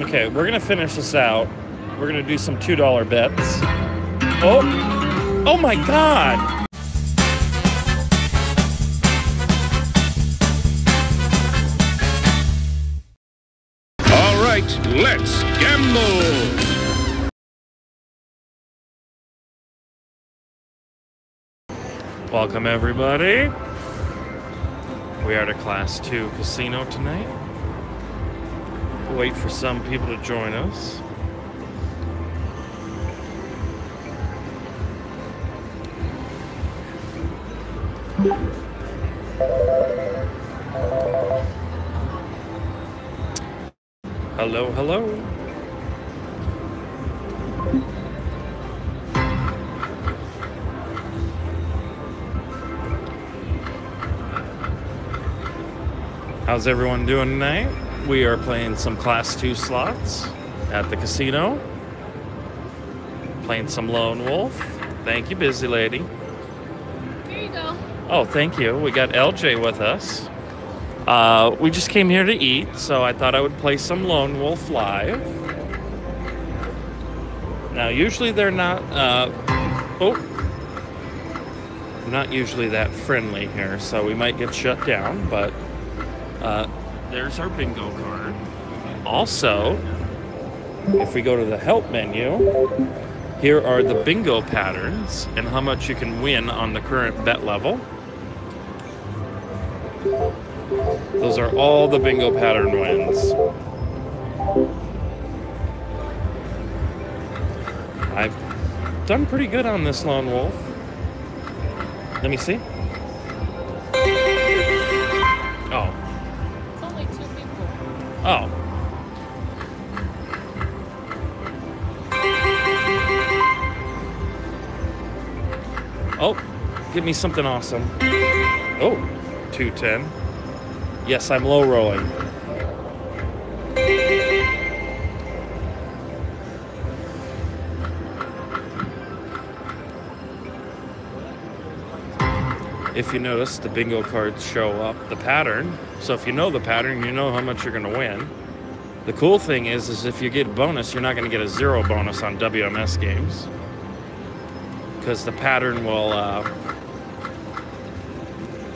Okay, we're gonna finish this out. We're gonna do some $2 bets. Oh, oh my God. Let's gamble. Welcome everybody. We are at a Class 2 casino tonight. We'll wait for some people to join us. Hello, hello. How's everyone doing tonight? We are playing some Class 2 slots at the casino. Playing some Lone Wolf. Thank you, busy lady. Here you go. Oh, thank you. We got LJ with us. We just came here to eat, so I thought I would play some Lone Wolf live. Now, usually they're not, not usually that friendly here, so we might get shut down, but, there's our bingo card. Also, if we go to the help menu, here are the bingo patterns and how much you can win on the current bet level. Those are all the bingo pattern wins. I've done pretty good on this Lone Wolf. Let me see. Oh. It's only 2 people. Oh. Oh, give me something awesome. Oh, 210. Yes, I'm low rolling. If you notice, the bingo cards show up the pattern. So if you know the pattern, you know how much you're gonna win. The cool thing is if you get bonus, you're not gonna get a 0 bonus on WMS games. Because the pattern will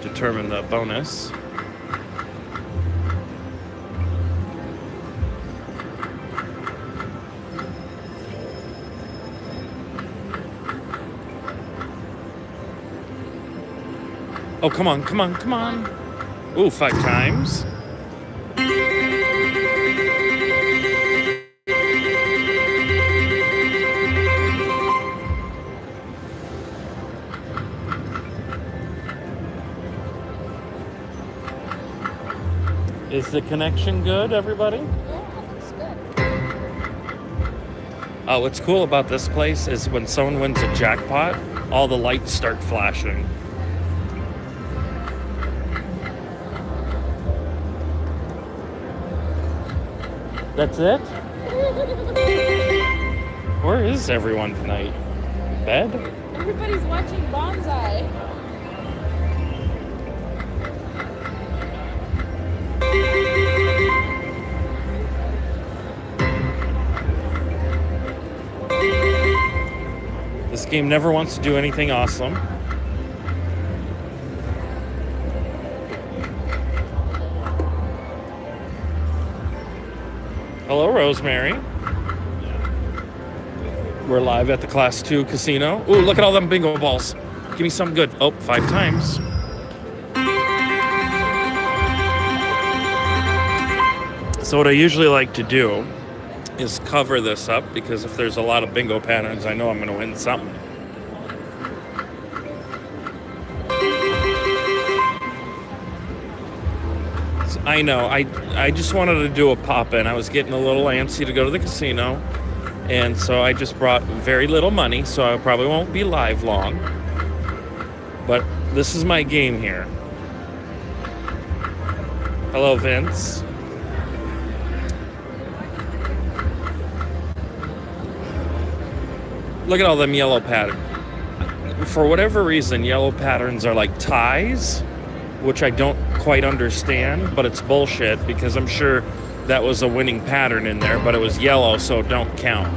determine the bonus. Oh, come on, come on, come on. Ooh, 5 times. Is the connection good, everybody? Yeah, it's good. What's cool about this place is when someone wins a jackpot, all the lights start flashing. That's it? Where is everyone tonight? Bed? Everybody's watching Bonsai. This game never wants to do anything awesome. Hello, Rosemary. We're live at the Class 2 casino. Ooh, look at all them bingo balls. Give me something good. Oh, 5 times. So what I usually like to do is cover this up, because if there's a lot of bingo patterns, I know I'm gonna win something. I know, I just wanted to do a pop-in. I was getting a little antsy to go to the casino, and so I just brought very little money, so I probably won't be live long. But this is my game here. Hello, Vince. Look at all them yellow patterns. For whatever reason, yellow patterns are like ties, which I don't quite understand, but it's bullshit, because I'm sure that was a winning pattern in there, but it was yellow, so don't count.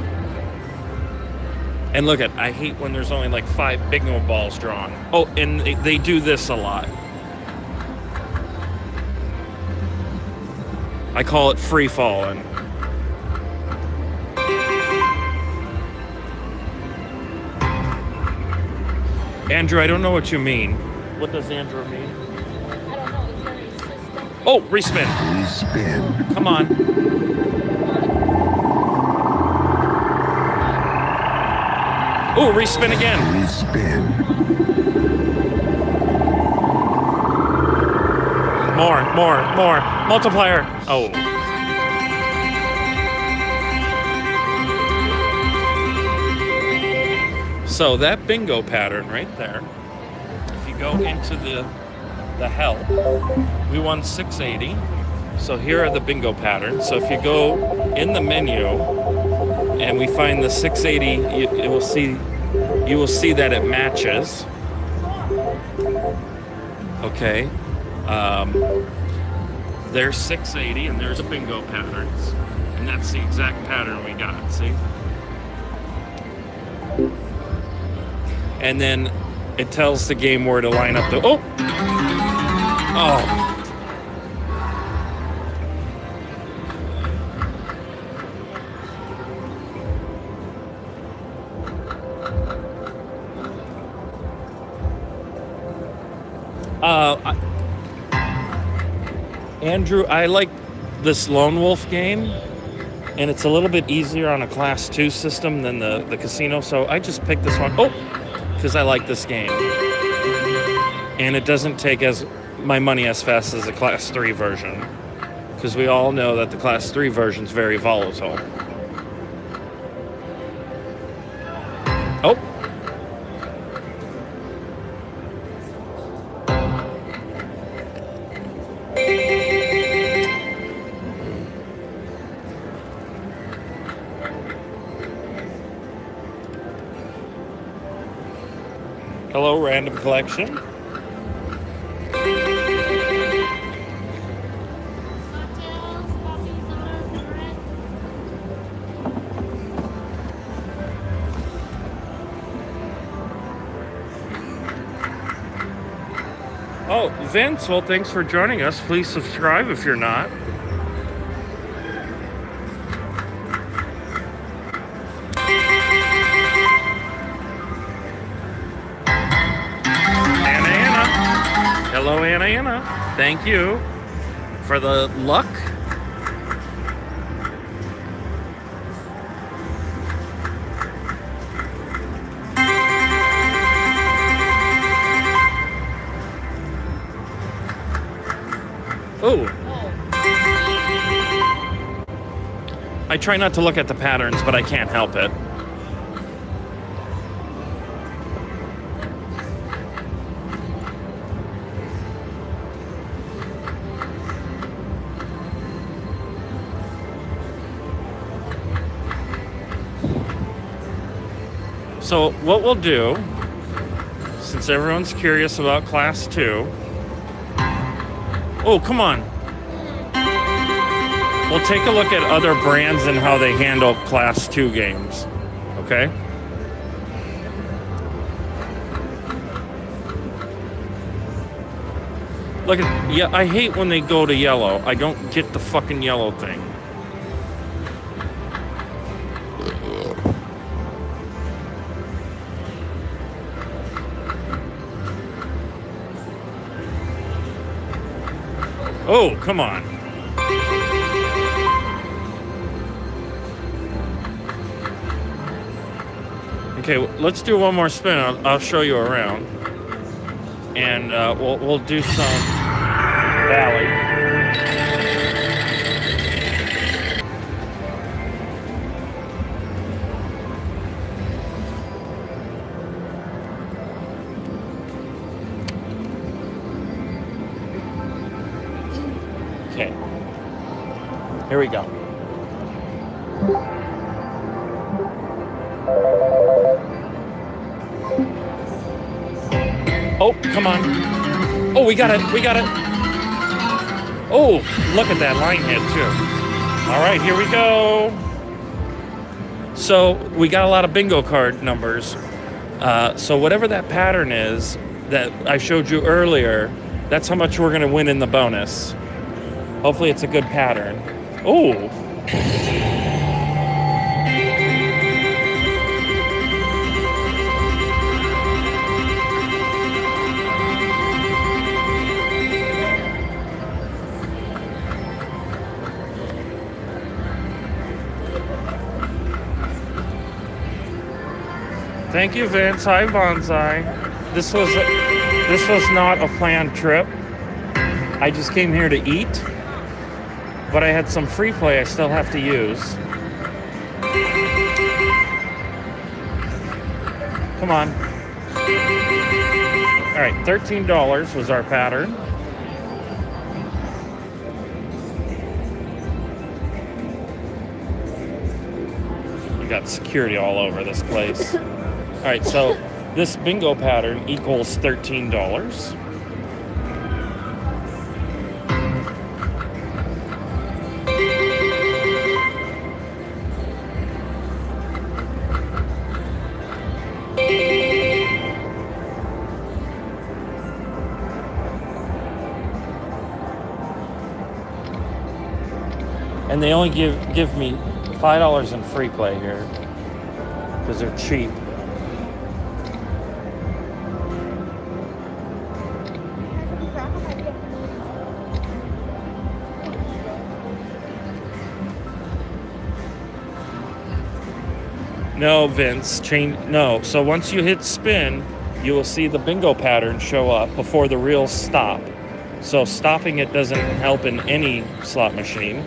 And look at, I hate when there's only like 5 bingo balls drawn. Oh, and they do this a lot. I call it free falling. Andrew, I don't know what you mean. What does Andrew mean? I don't know. Is there a system? Oh, respin. Respin. Come on. Oh, respin again. Respin. More. Multiplier. Oh. So that bingo pattern right there, if you go into the help, we won 680. So here are the bingo patterns. So if you go in the menu and we find the 680, you will see that it matches. Okay, there's 680 and there's a bingo patterns, and that's the exact pattern we got. See. And then it tells the game where to line up the, oh! Oh. Andrew, I like this Lone Wolf game, and it's a little bit easier on a Class 2 system than the casino, so I just picked this one. Oh! Because I like this game, and it doesn't take as my money as fast as the Class 3 version, because we all know that the Class 3 version is very volatile. Hello, random collection. Oh, Vince, well, thanks for joining us. Please subscribe if you're not. Hello, Anna. Thank you for the luck. Oh. I try not to look at the patterns, but I can't help it. So what we'll do, since everyone's curious about Class 2, oh, come on. We'll take a look at other brands and how they handle Class 2 games, okay? Look at, yeah, I hate when they go to yellow. I don't get the fucking yellow thing. Oh, come on. Okay, let's do one more spin. I'll show you around. And we'll do some valley. Here we go. Oh, come on. Oh, we got it. Oh, look at that line hit, too. All right, here we go. So we got a lot of bingo card numbers. So whatever that pattern is that I showed you earlier, that's how much we're gonna win in the bonus. Hopefully it's a good pattern. Ooh. Thank you, Vince. Hi, Bonsai. This was not a planned trip. I just came here to eat, but I had some free play I still have to use. Come on. All right, $13 was our pattern. We got security all over this place. All right, so this bingo pattern equals $13. And they only give me $5 in free play here because they're cheap. No, Vince, no. So once you hit spin, you will see the bingo pattern show up before the real stop. So stopping it doesn't help in any slot machine.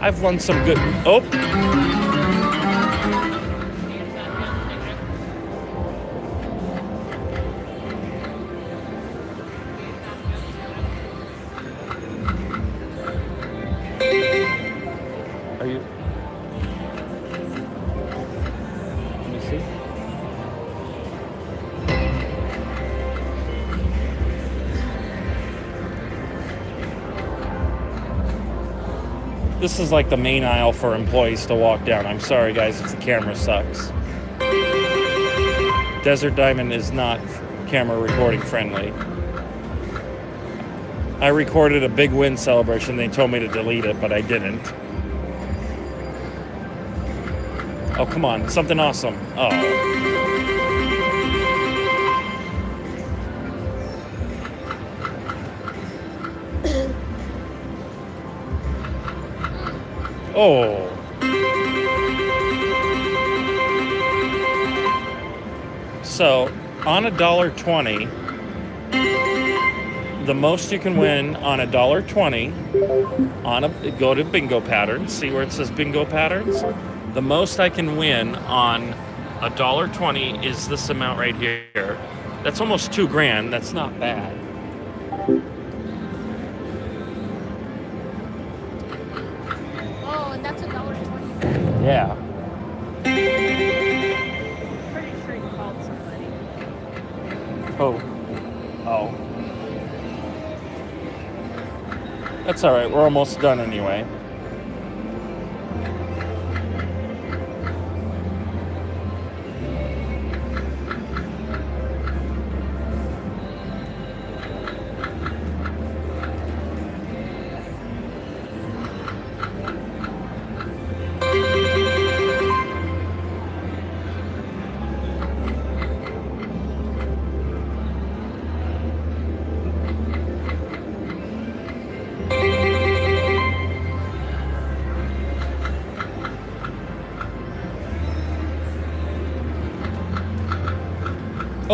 I've won some good, oh. This is like the main aisle for employees to walk down. I'm sorry, guys, if the camera sucks. Desert Diamond is not camera recording friendly. I recorded a big win celebration. They told me to delete it, but I didn't. Oh, come on, something awesome. Oh. Oh. So on $1.20, the most you can win on $1.20 on a go to bingo patterns. See where it says bingo patterns? The most I can win on $1.20 is this amount right here. That's almost $2 grand. That's not bad. Yeah. I'm pretty sure you called somebody. Oh. Oh. That's all right. We're almost done anyway.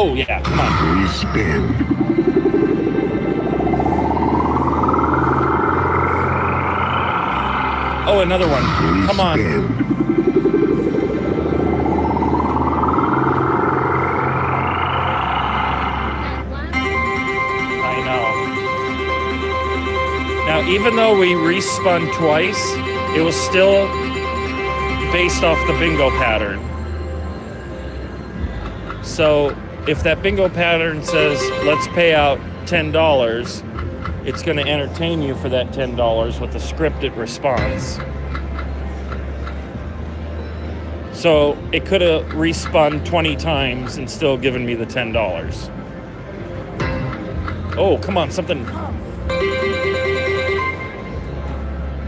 Oh yeah, come on. We spin. Oh, another one. We come on. I know. Now even though we respun twice, it was still based off the bingo pattern. So if that bingo pattern says, let's pay out $10, it's going to entertain you for that $10 with a scripted response. So it could have respun 20 times and still given me the $10. Oh, come on, something.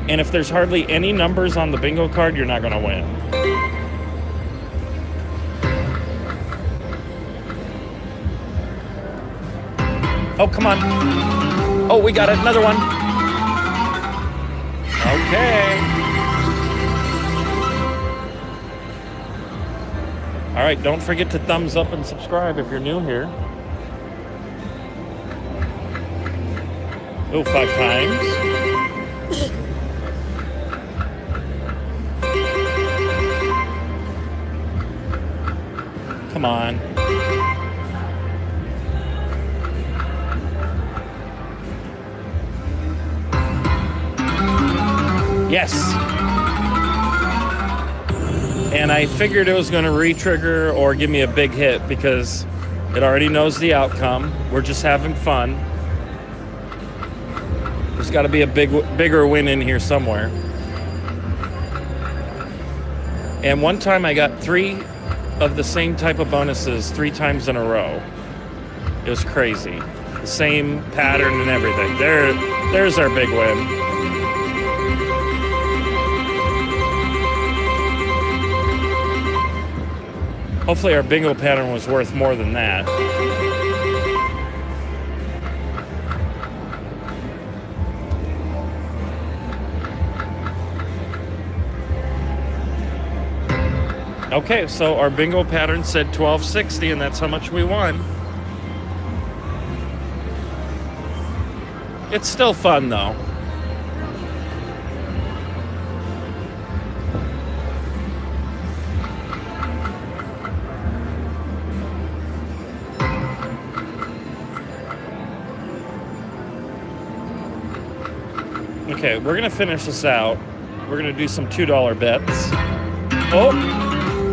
And if there's hardly any numbers on the bingo card, you're not going to win. Oh, come on. Oh, we got another one. Okay. All right, don't forget to thumbs up and subscribe if you're new here. Oh, 5 times. Come on. Yes. And I figured it was going to re-trigger or give me a big hit because it already knows the outcome. We're just having fun. There's got to be a bigger win in here somewhere. And one time I got 3 of the same type of bonuses 3 times in a row. It was crazy. The same pattern and everything. There's our big win. Hopefully our bingo pattern was worth more than that. Okay, so our bingo pattern said 1260, and that's how much we won. It's still fun, though. Okay, we're gonna finish this out. We're gonna do some $2 bets. Oh,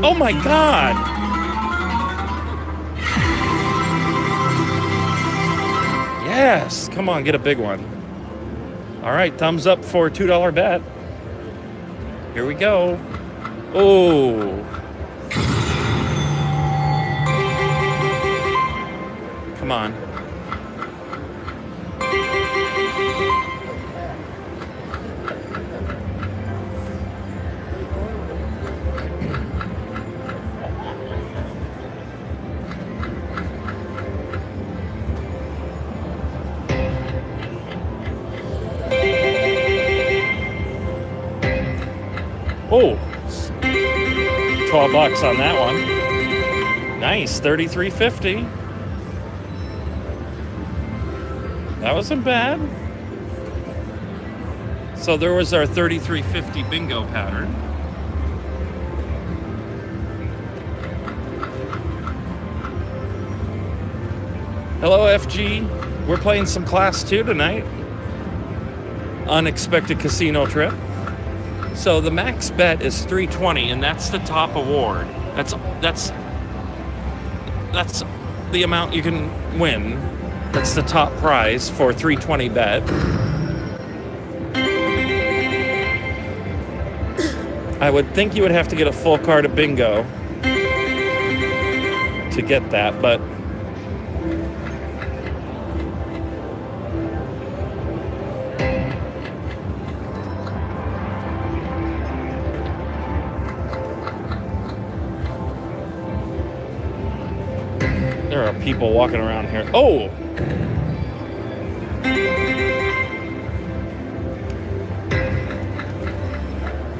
oh my God! Yes, come on, get a big one. All right, thumbs up for a $2 bet. Here we go. Oh. Come on. Oh, $12 on that one. Nice, $33.50. That wasn't bad. So there was our $33.50 bingo pattern. Hello, FG. We're playing some Class 2 tonight. Unexpected casino trip. So the max bet is 320, and that's the top award. That's the amount you can win. That's the top prize for 320 bet. I would think you would have to get a full card of bingo to get that, but there are people walking around here. Oh!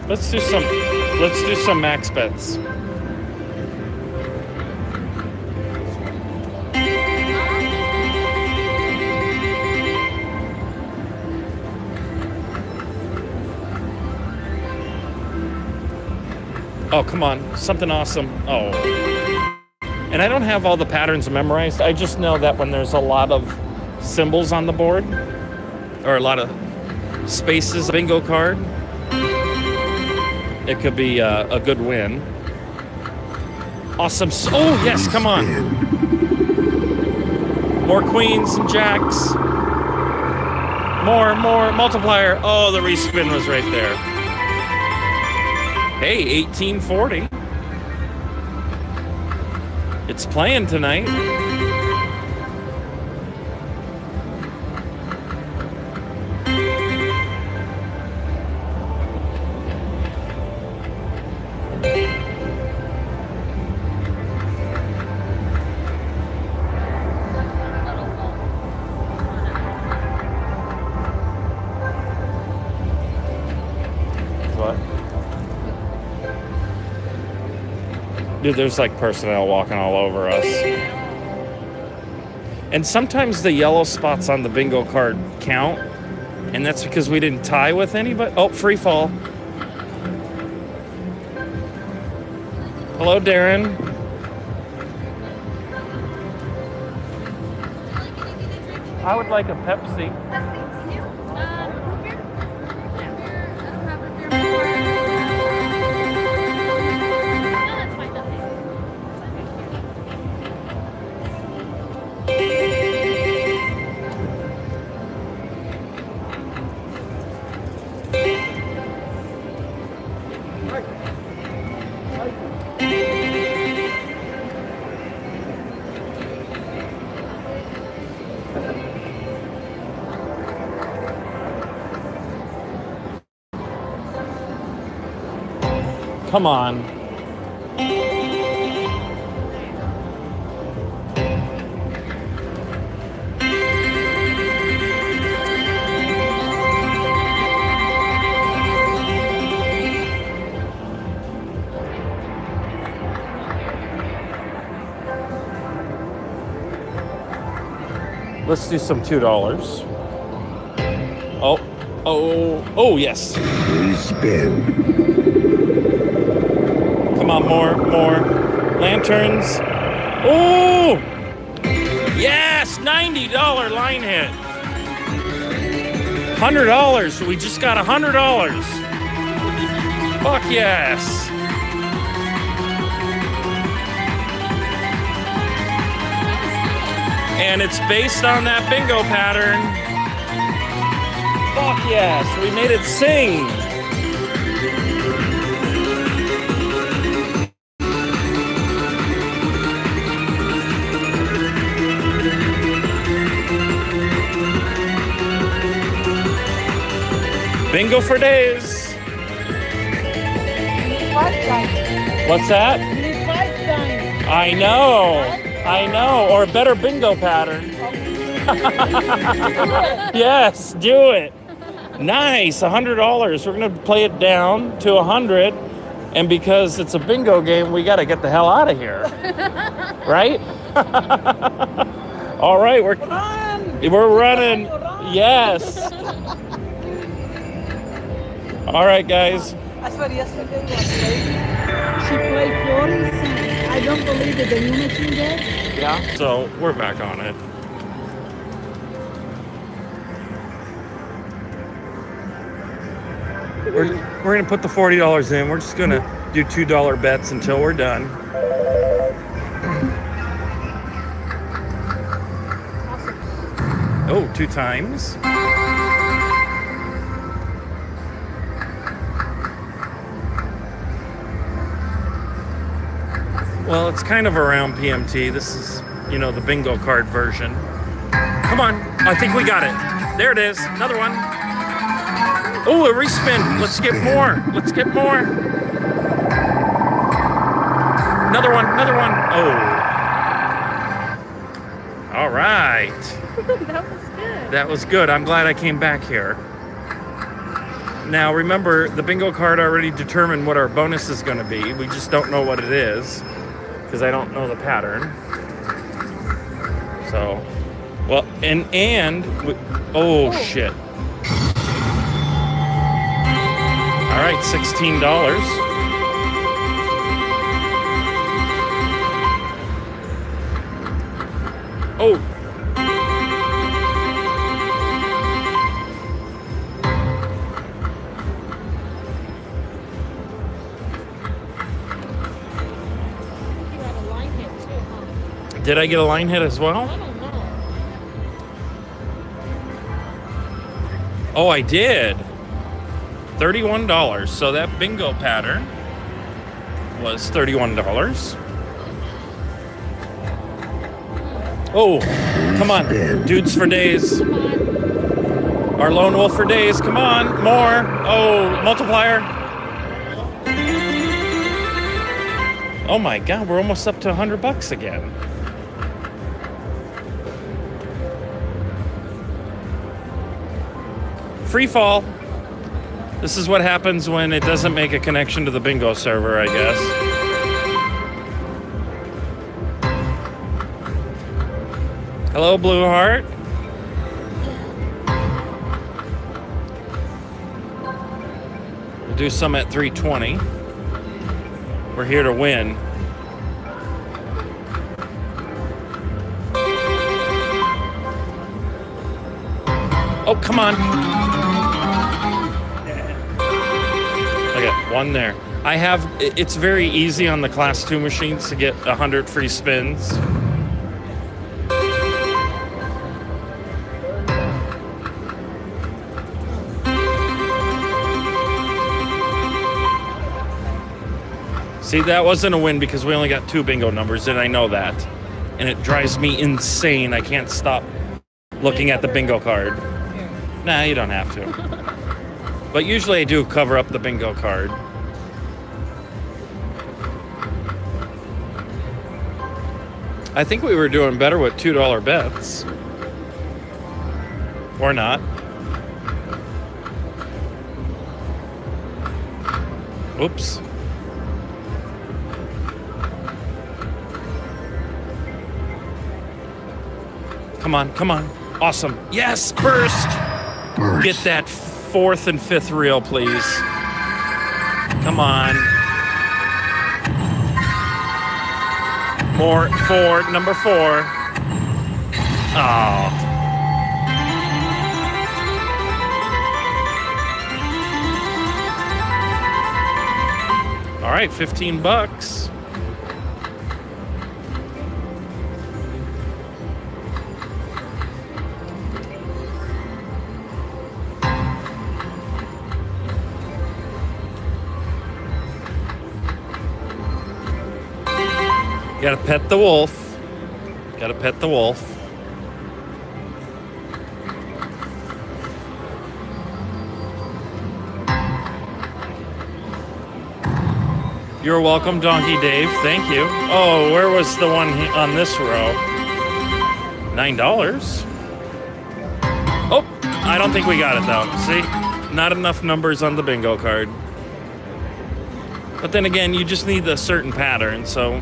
Let's do some max bets. Oh, come on. Something awesome. Oh. And I don't have all the patterns memorized. I just know that when there's a lot of symbols on the board, or a lot of spaces bingo card, it could be a good win. Awesome. Oh, yes, come on. More queens and jacks. More multiplier. Oh, the respin was right there. Hey, 1840. It's playing tonight. Dude, there's like personnel walking all over us. And sometimes the yellow spots on the bingo card count, and that's because we didn't tie with anybody. Oh, free fall. Hello, Darren. I would like a Pepsi. Come on. Let's do some $2. Oh, oh, oh, yes. Spin. Come on, more lanterns. Oh, yes, $90 line hit. $100. We just got $100. Fuck yes. And it's based on that bingo pattern. Fuck yes. We made it sing. Bingo for days. What's that? I know. Or a better bingo pattern. Yes, do it. Nice, $100. We're gonna play it down to 100, and because it's a bingo game, we gotta get the hell out of here, right? All right, we're running. Yes. All right, guys. As for yesterday, she played 40. I don't believe that the units in there. Yeah. So we're back on it. We're gonna put the $40 in. We're just gonna do $2 bets until we're done. Oh, two times. Well, it's kind of around PMT. This is, you know, the bingo card version. Come on. I think we got it. There it is. Another one. Oh, a respin. Let's get more. Let's get more. Another one. Another one. Oh. All right. That was good. That was good. I'm glad I came back here. Now, remember, the bingo card already determined what our bonus is going to be. We just don't know what it is because I don't know the pattern. So, well, and we, oh, shit. All right, $16. Oh. Did I get a line hit as well? I don't know. Oh, I did. $31. So that bingo pattern was $31. Oh, come on. Dudes for days. Our Lone Wolf for days. Come on. More. Oh, multiplier. Oh my God, we're almost up to $100 again. Free fall. This is what happens when it doesn't make a connection to the bingo server, I guess. Hello, Blue Heart. We'll do some at 320. We're here to win. Oh, come on. One there. I have, it's very easy on the class 2 machines to get 100 free spins. See, that wasn't a win because we only got 2 bingo numbers, and I know that. And it drives me insane. I can't stop looking at the bingo card. Nah, you don't have to. But usually I do cover up the bingo card. I think we were doing better with $2 bets. Or not. Oops. Come on, come on. Awesome. Yes, burst! Burst. Get that 4th and 5th reel, please. Come on. More, 4, number 4. Oh. All right, $15. Gotta pet the wolf. Gotta pet the wolf. You're welcome, Donkey Dave. Thank you. Oh, where was the one on this row? $9. Oh, I don't think we got it though. See? Not enough numbers on the bingo card. But then again, you just need a certain pattern, so.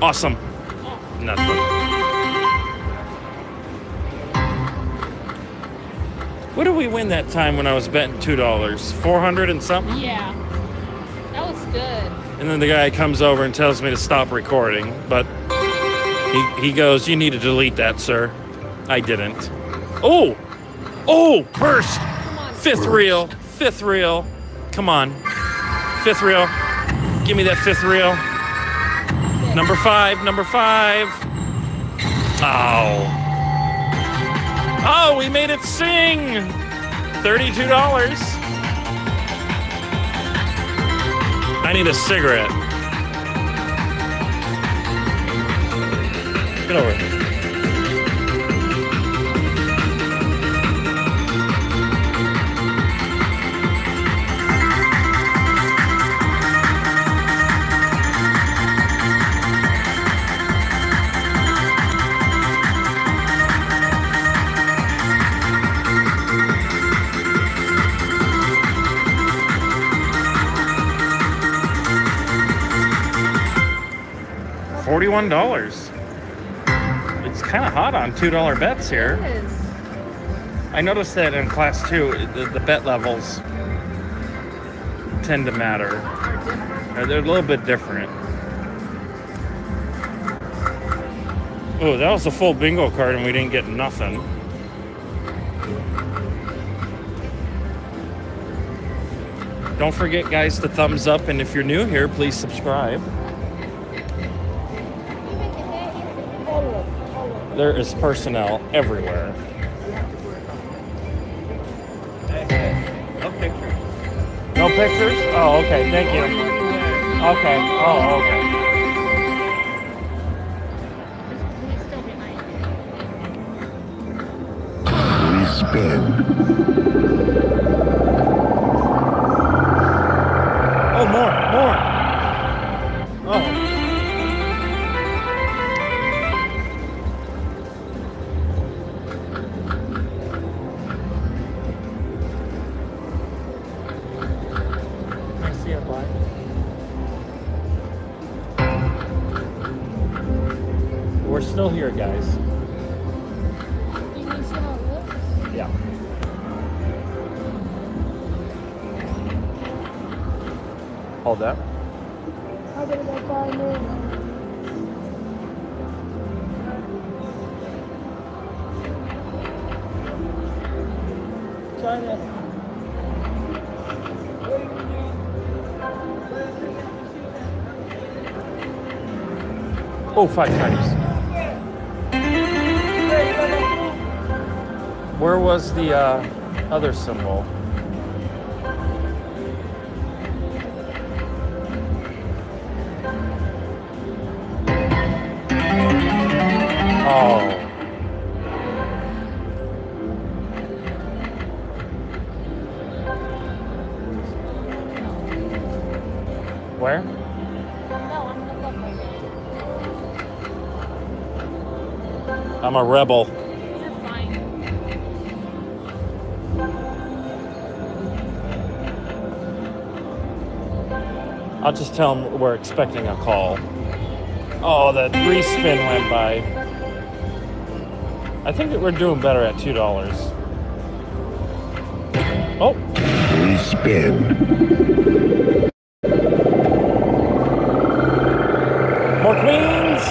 Awesome. Nothing. What did we win that time when I was betting $2? 400 and something? Yeah. That was good. And then the guy comes over and tells me to stop recording, but he goes, "You need to delete that, sir." I didn't. Oh! Oh! Burst! Fifth reel. Fifth reel. Come on. Fifth reel. Give me that fifth reel. Number 5, number 5. Oh. Oh, we made it sing. $32. I need a cigarette. Get over here. $41. It's kind of hot on $2 bets here. It is. I noticed that in class 2, the bet levels tend to matter. They're a little bit different. Oh, that was a full bingo card and we didn't get nothing. Don't forget, guys, to thumbs up, and if you're new here, please subscribe. There is personnel everywhere. No pictures. No pictures? Oh, okay. Thank you. Okay. Oh, okay. Oh, more, more. Oh. I see a black. We're still here, guys. Yeah. Hold that. China. Oh, 5 times. Where was the other symbol? Oh. Where? I'm a rebel. I'll just tell them we're expecting a call. Oh, that 3-spin went by. I think that we're doing better at $2. Oh. 3-spin. More queens.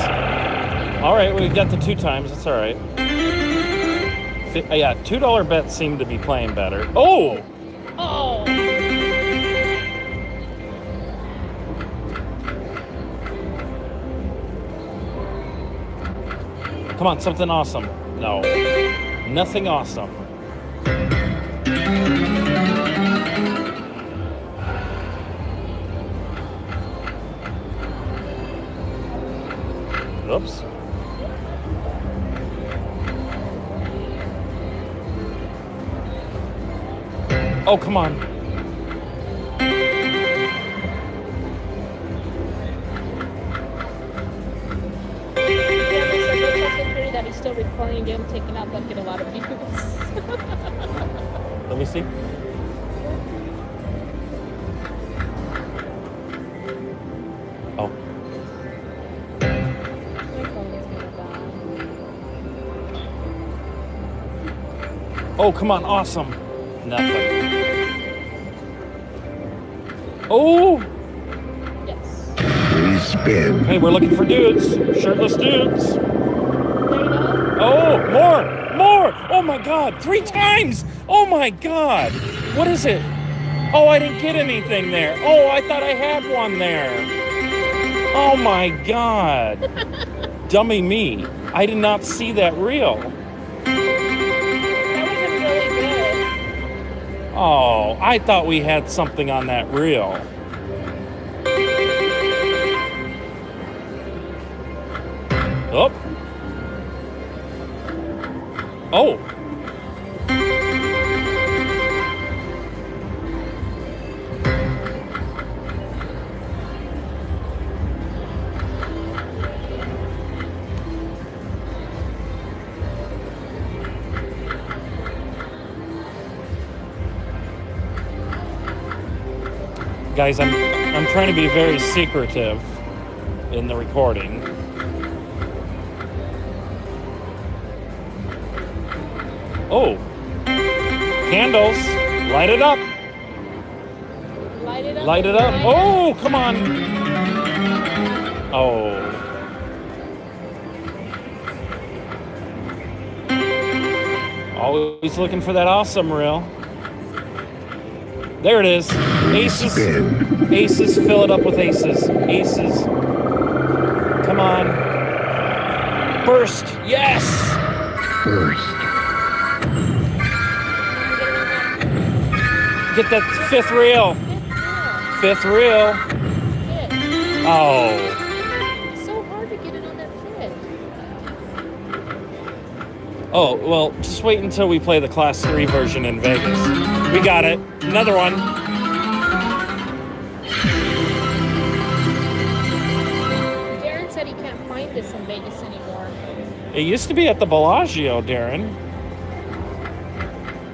All right, we got the 2 times. It's all right. Yeah, $2 bets seem to be playing better. Oh. Oh. Come on, something awesome. No, nothing awesome. Oops. Oh, come on. That he's still recording again, taking out that get a lot of views. Let me see. Oh. Oh, come on, awesome. Nothing. Oh. Yes. Spin. Hey, we're looking for dudes. Shirtless dudes. Oh, more, more. Oh my God, 3 times. Oh my God. What is it? Oh, I didn't get anything there. Oh, I thought I had one there. Oh my God. Dummy me. I did not see that reel. Oh, I thought we had something on that reel. Oh. Oh. Guys, I'm trying to be very secretive in the recording. Oh, candles, light it up. Light it up. Light it up. Oh, come on. Oh. Always looking for that awesome reel. There it is. Aces. Aces, fill it up with aces. Aces. Come on. Burst, yes! Burst. Get that fifth reel. Fifth reel. Oh. It's so hard to get it on that fifth. Oh, well, just wait until we play the Class 3 version in Vegas. We got it. Another one. Darren said he can't find this in Vegas anymore. It used to be at the Bellagio, Darren.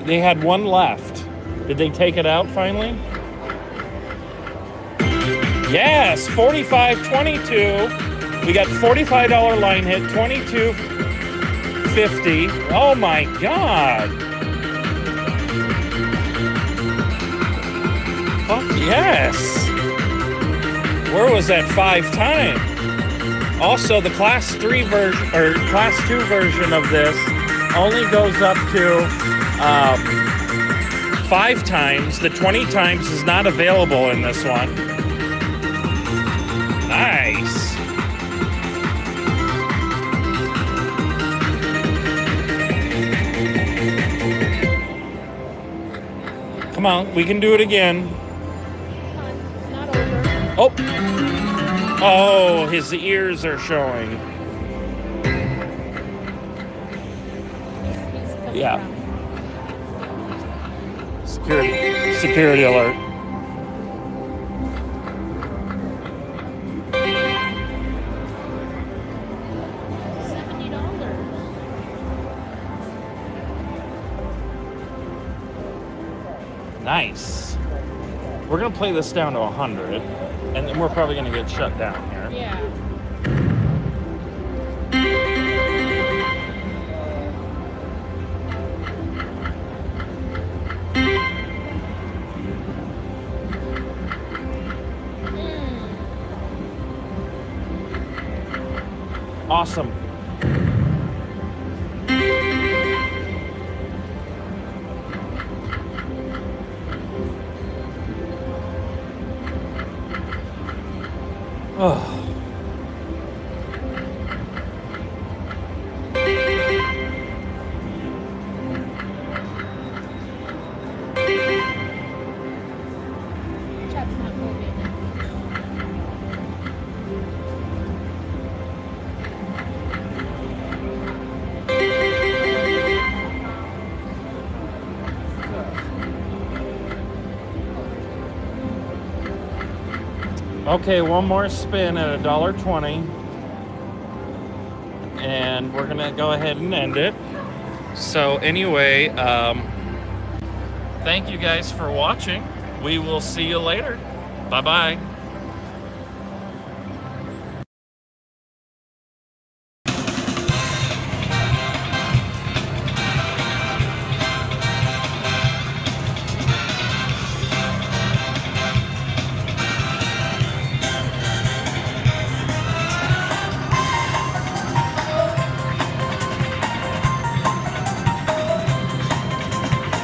They had one left. Did they take it out finally? Yes, 45.22. We got $45 line hit, 22.50. Oh my God. Fuck yes. Where was that 5 time? Also, the Class 3 version, or Class 2 version of this only goes up to 5 times. The 20 times is not available in this one. Nice. Come on, we can do it again. Come on, it's not over. Oh. Oh, his ears are showing. Yeah. Security alert. Nice. We're going to play this down to 100, and then we're probably going to get shut down here. Yeah. Awesome. Oh. Okay, one more spin at $1.20, and we're gonna go ahead and end it. So anyway, thank you guys for watching. We will see you later. Bye-bye.